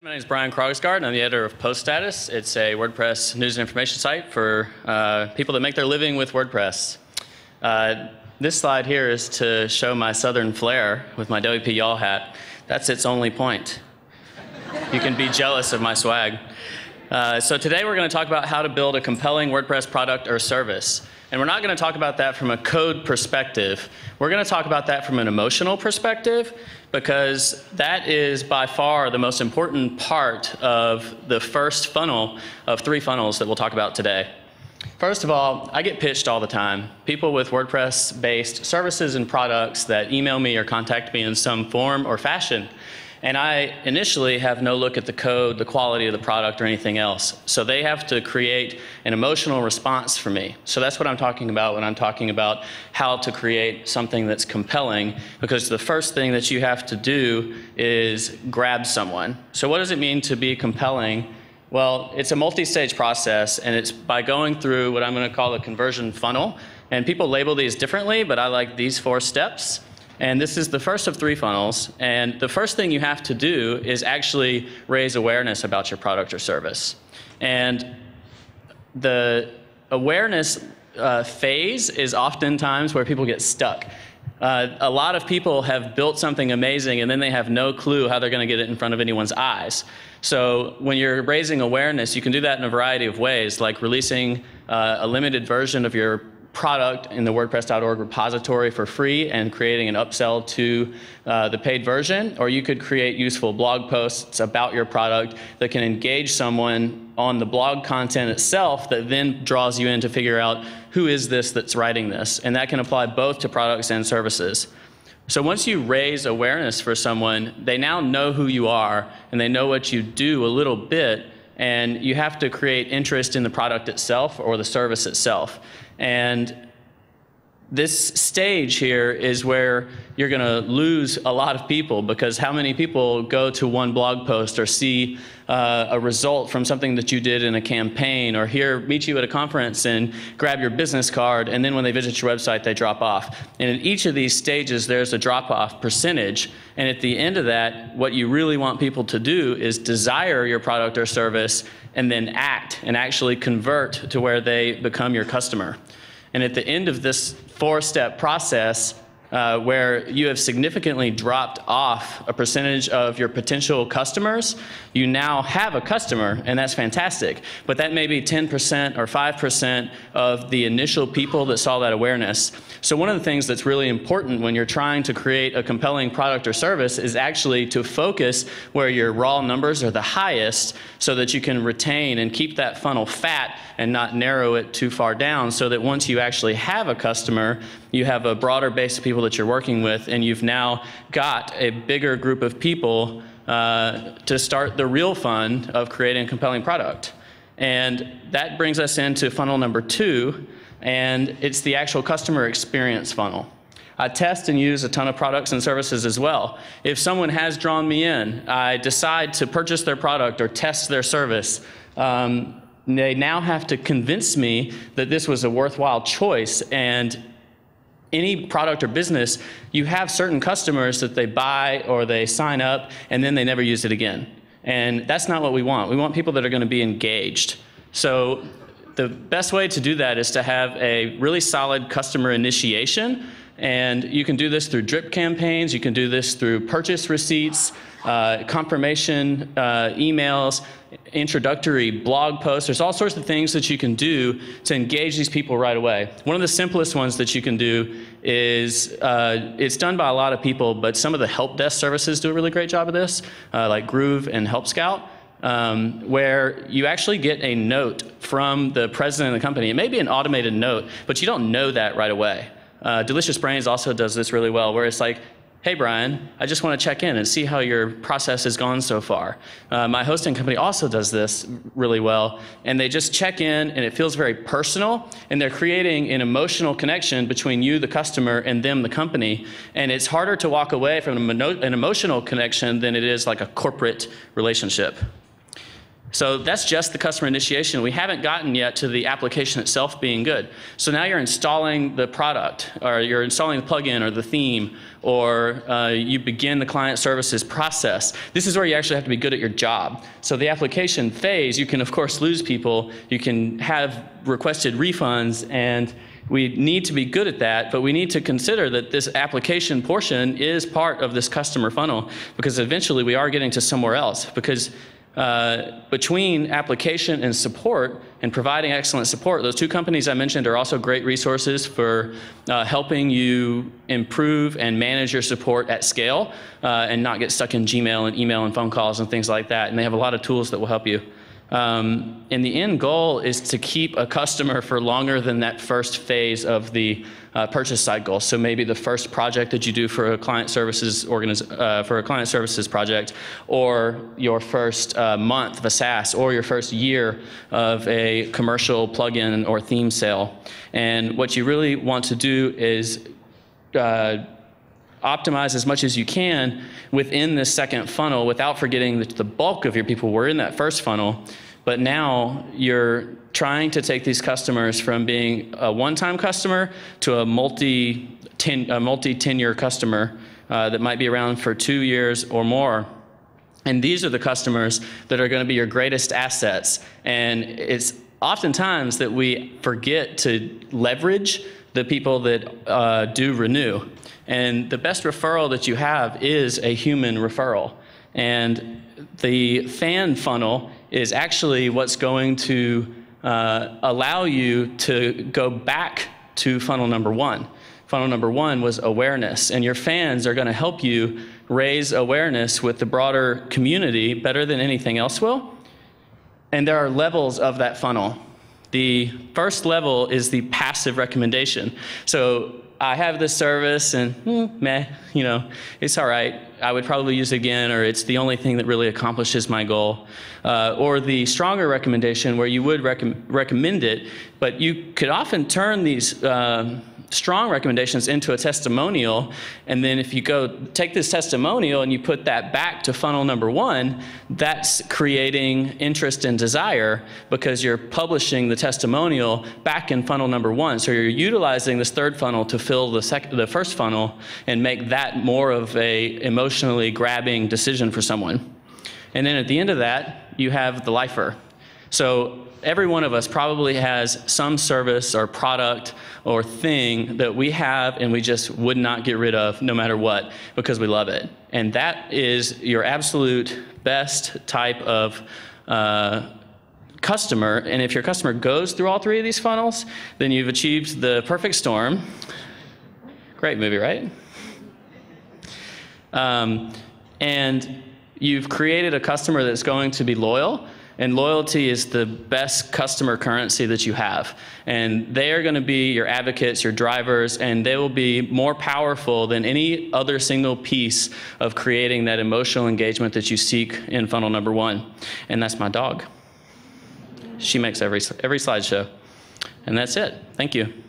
My name is Brian Krogsgard, and I'm the editor of Post Status. It's a WordPress news and information site for people that make their living with WordPress. This slide here is to show my southern flair with my WP Y'all hat. That's its only point. You can be jealous of my swag. So today we're going to talk about how to build a compelling WordPress product or service. And we're not going to talk about that from a code perspective. We're going to talk about that from an emotional perspective, because that is by far the most important part of the first funnel of three funnels that we'll talk about today. First of all, I get pitched all the time. People with WordPress-based services and products that email me or contact me in some form or fashion. And I initially have no look at the code, the quality of the product, or anything else. So they have to create an emotional response for me. So that's what I'm talking about when I'm talking about how to create something that's compelling, because the first thing that you have to do is grab someone. So what does it mean to be compelling? Well, it's a multi-stage process, and it's by going through what I'm going to call a conversion funnel. And people label these differently, but I like these four steps. And this is the first of three funnels. And the first thing you have to do is actually raise awareness about your product or service. And the awareness phase is oftentimes where people get stuck. A lot of people have built something amazing, and then they have no clue how they're going to get it in front of anyone's eyes. So when you're raising awareness, you can do that in a variety of ways, like releasing a limited version of your product in the WordPress.org repository for free and creating an upsell to the paid version, or you could create useful blog posts about your product that can engage someone on the blog content itself that then draws you in to figure out who is this that's writing this, and that can apply both to products and services. So once you raise awareness for someone, they now know who you are and they know what you do a little bit, and you have to create interest in the product itself or the service itself. And this stage here is where you're going to lose a lot of people, because how many people go to one blog post or see a result from something that you did in a campaign, or meet you at a conference and grab your business card, and then when they visit your website, they drop off. And in each of these stages, there's a drop-off percentage. And at the end of that, what you really want people to do is desire your product or service and then act and actually convert to where they become your customer. And at the end of this four-step process, where you have significantly dropped off a percentage of your potential customers, you now have a customer, and that's fantastic. But that may be 10% or 5% of the initial people that saw that awareness. So one of the things that's really important when you're trying to create a compelling product or service is actually to focus where your raw numbers are the highest, so that you can retain and keep that funnel fat and not narrow it too far down, so that once you actually have a customer, you have a broader base of people that you're working with, and you've now got a bigger group of people to start the real fun of creating a compelling product. And that brings us into funnel number two, and it's the actual customer experience funnel. I test and use a ton of products and services as well. If someone has drawn me in, I decide to purchase their product or test their service. They now have to convince me that this was a worthwhile choice. And any product or business, you have certain customers that they buy or they sign up and then they never use it again. And that's not what we want. We want people that are going to be engaged. So the best way to do that is to have a really solid customer initiation. And you can do this through drip campaigns. You can do this through purchase receipts, confirmation emails, introductory blog posts. There's all sorts of things that you can do to engage these people right away. One of the simplest ones that you can do is, it's done by a lot of people, but some of the help desk services do a really great job of this, like Groove and Help Scout. Where you actually get a note from the president of the company. It may be an automated note, but you don't know that right away. Delicious Brains also does this really well, where it's like, hey, Brian, I just want to check in and see how your process has gone so far. My hosting company also does this really well, and they just check in, and it feels very personal, and they're creating an emotional connection between you, the customer, and them, the company. And it's harder to walk away from an emotional connection than it is like a corporate relationship. So that's just the customer initiation. We haven't gotten yet to the application itself being good. So now you're installing the product, or you're installing the plugin or the theme, or you begin the client services process. This is where you actually have to be good at your job. So the application phase, you can of course lose people. You can have requested refunds, and we need to be good at that, but we need to consider that this application portion is part of this customer funnel, because eventually we are getting to somewhere else. Because between application and support and providing excellent support, those two companies I mentioned are also great resources for helping you improve and manage your support at scale and not get stuck in Gmail and email and phone calls and things like that. And they have a lot of tools that will help you. And the end goal is to keep a customer for longer than that first phase of the purchase cycle. So maybe the first project that you do for a client services project, or your first month of a SaaS, or your first year of a commercial plugin or theme sale. And what you really want to do is optimize as much as you can within this second funnel, without forgetting that the bulk of your people were in that first funnel. But now you're trying to take these customers from being a one-time customer to a multi-tenure customer that might be around for 2 years or more. And these are the customers that are going to be your greatest assets. And it's oftentimes that we forget to leverage the people that do renew. And the best referral that you have is a human referral. And the fan funnel is actually what's going to allow you to go back to funnel number one. Funnel number one was awareness, and your fans are going to help you raise awareness with the broader community better than anything else will. And there are levels of that funnel. The first level is the passive recommendation. So I have this service and meh, you know, it's all right. I would probably use it again, or it's the only thing that really accomplishes my goal. Or the stronger recommendation, where you would recommend it, but you could often turn these strong recommendations into a testimonial. And then if you go take this testimonial and you put that back to funnel number one, that's creating interest and desire, because you're publishing the testimonial back in funnel number one. So you're utilizing this third funnel to fill the first funnel and make that more of a emotionally grabbing decision for someone. And then at the end of that, you have the lifer. So every one of us probably has some service or product or thing that we have and we just would not get rid of no matter what, because we love it. And that is your absolute best type of customer. And if your customer goes through all three of these funnels, then you've achieved the perfect storm. Great movie, right? And you've created a customer that's going to be loyal. And loyalty is the best customer currency that you have. And they are going to be your advocates, your drivers, and they will be more powerful than any other single piece of creating that emotional engagement that you seek in funnel number one. And that's my dog. She makes every slideshow. And that's it. Thank you.